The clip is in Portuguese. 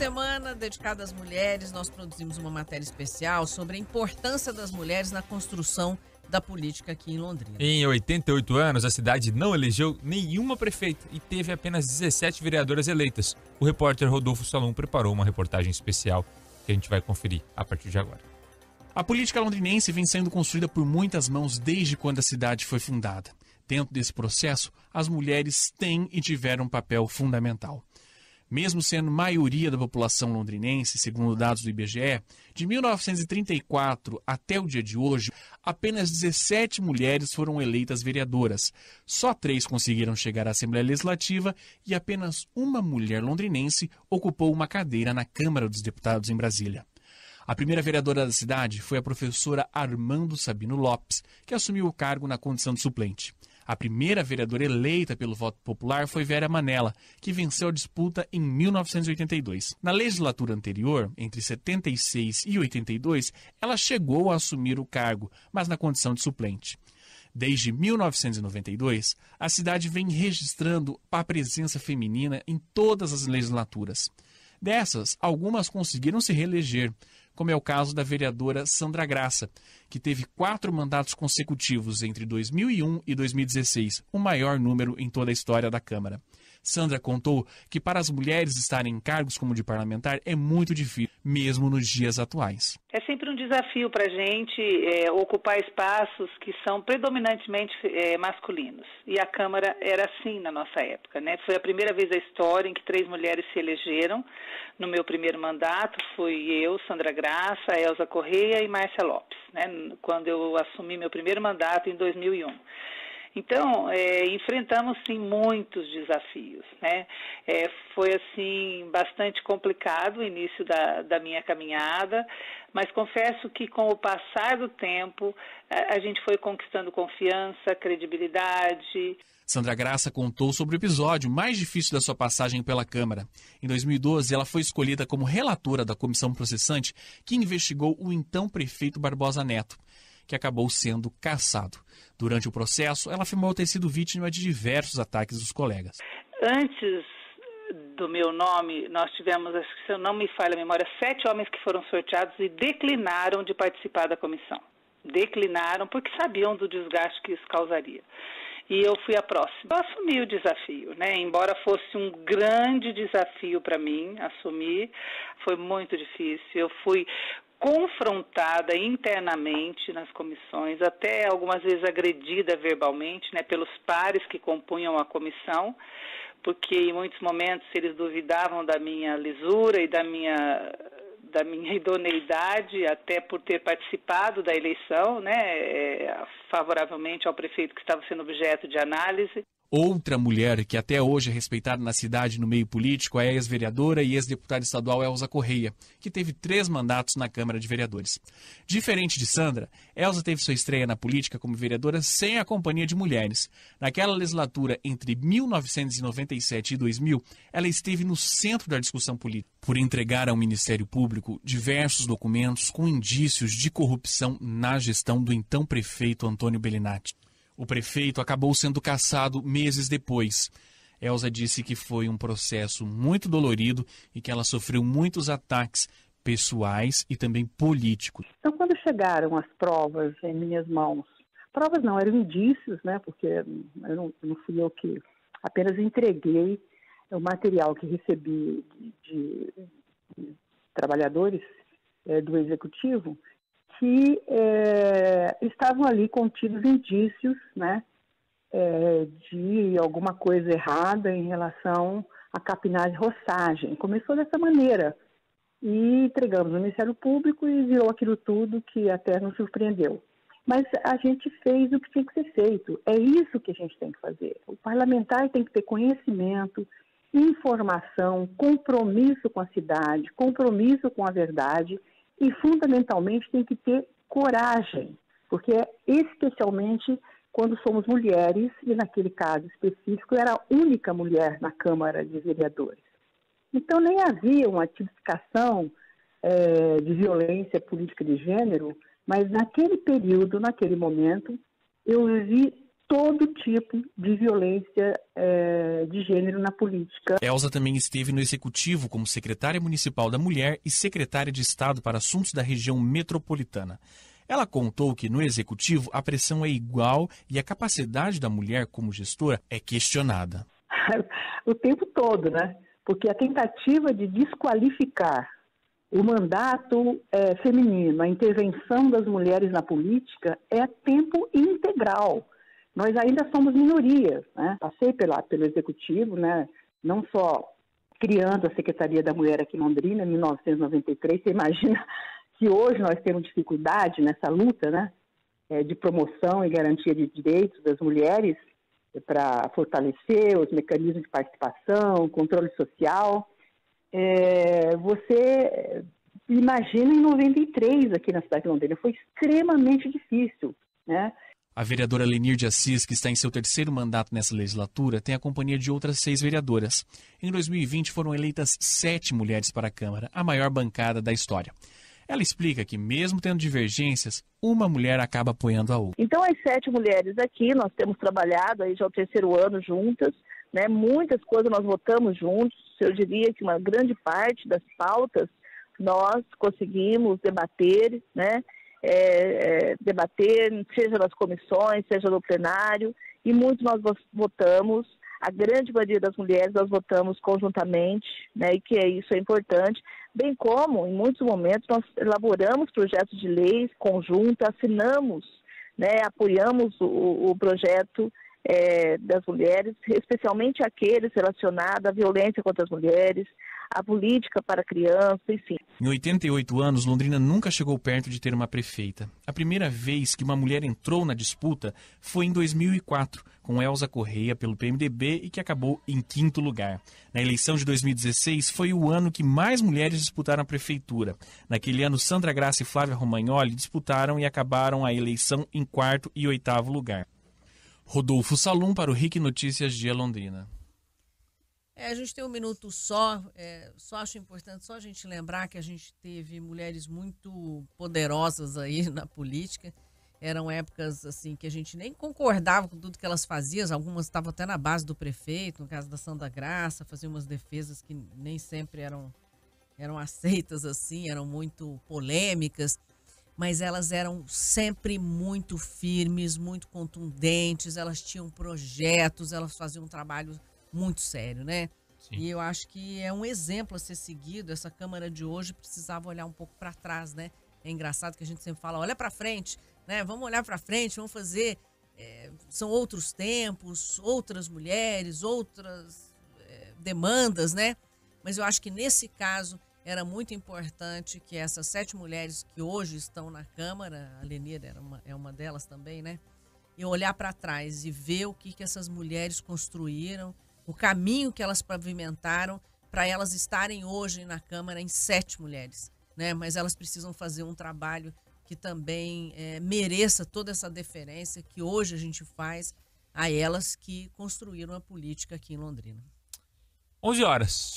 semana dedicada às mulheres, nós produzimos uma matéria especial sobre a importância das mulheres na construção da política aqui em Londrina. Em 88 anos, a cidade não elegeu nenhuma prefeita e teve apenas 17 vereadoras eleitas. O repórter Rodolfo Salum preparou uma reportagem especial que a gente vai conferir a partir de agora. A política londrinense vem sendo construída por muitas mãos desde quando a cidade foi fundada. Dentro desse processo, as mulheres têm e tiveram um papel fundamental. Mesmo sendo maioria da população londrinense, segundo dados do IBGE, de 1934 até o dia de hoje, apenas 17 mulheres foram eleitas vereadoras. Só 3 conseguiram chegar à Assembleia Legislativa e apenas uma mulher londrinense ocupou uma cadeira na Câmara dos Deputados em Brasília. A primeira vereadora da cidade foi a professora Armando Sabino Lopes, que assumiu o cargo na condição de suplente. A primeira vereadora eleita pelo voto popular foi Vera Manella, que venceu a disputa em 1982. Na legislatura anterior, entre 76 e 82, ela chegou a assumir o cargo, mas na condição de suplente. Desde 1992, a cidade vem registrando a presença feminina em todas as legislaturas. Dessas, algumas conseguiram se reeleger, como é o caso da vereadora Sandra Graça, que teve 4 mandatos consecutivos entre 2001 e 2016, o maior número em toda a história da Câmara. Sandra contou que para as mulheres estarem em cargos como de parlamentar é muito difícil, mesmo nos dias atuais. É sempre um desafio para a gente ocupar espaços que são predominantemente masculinos. E a Câmara era assim na nossa época, né? Foi a primeira vez da história em que 3 mulheres se elegeram. No meu primeiro mandato fui eu, Sandra Graça, Elza Correia e Márcia Lopes, né? Quando eu assumi meu primeiro mandato em 2001. Então, enfrentamos, sim, muitos desafios, né? Foi, assim, bastante complicado o início da minha caminhada, mas confesso que com o passar do tempo, a gente foi conquistando confiança, credibilidade. Sandra Graça contou sobre o episódio mais difícil da sua passagem pela Câmara. Em 2012, ela foi escolhida como relatora da comissão processante que investigou o então prefeito Barbosa Neto, que acabou sendo cassado. Durante o processo, ela afirmou ter sido vítima de diversos ataques dos colegas. Antes do meu nome, nós tivemos, se eu não me falha a memória, 7 homens que foram sorteados e declinaram de participar da comissão. Declinaram porque sabiam do desgaste que isso causaria. E eu fui a próxima. Eu assumi o desafio, né? Embora fosse um grande desafio para mim, assumir, foi muito difícil. Eu fui confrontada internamente nas comissões, até algumas vezes agredida verbalmente, né, pelos pares que compunham a comissão, porque em muitos momentos eles duvidavam da minha lisura e da minha idoneidade, até por ter participado da eleição, né, favoravelmente ao prefeito que estava sendo objeto de análise. Outra mulher que até hoje é respeitada na cidade e no meio político é a ex-vereadora e ex-deputada estadual Elza Correia, que teve 3 mandatos na Câmara de Vereadores. Diferente de Sandra, Elza teve sua estreia na política como vereadora sem a companhia de mulheres. Naquela legislatura, entre 1997 e 2000, ela esteve no centro da discussão política por entregar ao Ministério Público diversos documentos com indícios de corrupção na gestão do então prefeito Antônio Bellinati. O prefeito acabou sendo cassado meses depois. Elza disse que foi um processo muito dolorido e que ela sofreu muitos ataques pessoais e também políticos. Então, quando chegaram as provas em minhas mãos, provas não, eram indícios, né? Porque eu não fui eu que apenas entreguei o material que recebi de trabalhadores do Executivo, que estavam ali contidos indícios, né, de alguma coisa errada em relação à capinagem e roçagem. Começou dessa maneira e entregamos ao Ministério Público e virou aquilo tudo que até nos surpreendeu. Mas a gente fez o que tinha que ser feito. É isso que a gente tem que fazer. O parlamentar tem que ter conhecimento, informação, compromisso com a cidade, compromisso com a verdade. E, fundamentalmente, tem que ter coragem, porque especialmente quando somos mulheres, e naquele caso específico, eu era a única mulher na Câmara de Vereadores. Então, nem havia uma tipificação de violência política de gênero, mas naquele período, naquele momento, eu vi todo tipo de violência de gênero na política. Elza também esteve no Executivo como secretária municipal da Mulher e secretária de Estado para Assuntos da Região Metropolitana. Ela contou que no Executivo a pressão é igual e a capacidade da mulher como gestora é questionada. O tempo todo, né? Porque a tentativa de desqualificar o mandato feminino, a intervenção das mulheres na política é tempo integral. Nós ainda somos minorias, né? Passei pelo Executivo, né? Não só criando a Secretaria da Mulher aqui em Londrina, em 1993, você imagina que hoje nós temos dificuldade nessa luta, né? De promoção e garantia de direitos das mulheres para fortalecer os mecanismos de participação, controle social. Você imagina em 93 aqui na cidade de Londrina, foi extremamente difícil, né? A vereadora Lenir de Assis, que está em seu terceiro mandato nessa legislatura, tem a companhia de outras 6 vereadoras. Em 2020 foram eleitas 7 mulheres para a Câmara, a maior bancada da história. Ela explica que mesmo tendo divergências, uma mulher acaba apoiando a outra. Então as 7 mulheres aqui, nós temos trabalhado aí já o terceiro ano juntas, né? Muitas coisas nós votamos juntos, eu diria que uma grande parte das pautas nós conseguimos debater, né? Debater, seja nas comissões, seja no plenário, e muito nós votamos, a grande maioria das mulheres nós votamos conjuntamente, né, e que isso é importante, bem como em muitos momentos nós elaboramos projetos de leis conjuntos, assinamos, né, apoiamos o projeto das mulheres, especialmente aqueles relacionados à violência contra as mulheres, a política para criança, enfim. Em 88 anos, Londrina nunca chegou perto de ter uma prefeita. A primeira vez que uma mulher entrou na disputa foi em 2004, com Elza Correia pelo PMDB e que acabou em 5º lugar. Na eleição de 2016 foi o ano que mais mulheres disputaram a prefeitura. Naquele ano, Sandra Graça e Flávia Romagnoli disputaram e acabaram a eleição em 4º e 8º lugar. Rodolfo Salum para o RIC Notícias de Londrina. A gente tem um minuto só, só acho importante só a gente lembrar que a gente teve mulheres muito poderosas aí na política, eram épocas assim que a gente nem concordava com tudo que elas faziam, algumas estavam até na base do prefeito, no caso da Sandra Graça, faziam umas defesas que nem sempre eram aceitas assim, eram muito polêmicas, mas elas eram sempre muito firmes, muito contundentes, elas tinham projetos, elas faziam um trabalho muito sério, né? Sim. E eu acho que é um exemplo a ser seguido. Essa Câmara de hoje precisava olhar um pouco para trás, né? É engraçado que a gente sempre fala, olha para frente, né? Vamos olhar para frente, vamos fazer... são outros tempos, outras mulheres, outras demandas, né? Mas eu acho que nesse caso era muito importante que essas 7 mulheres que hoje estão na Câmara, a Lenir é uma delas também, né? E olhar para trás e ver o que essas mulheres construíram, o caminho que elas pavimentaram para elas estarem hoje na Câmara em 7 mulheres, né? Mas elas precisam fazer um trabalho que também mereça toda essa deferência que hoje a gente faz a elas que construíram a política aqui em Londrina. 11 horas.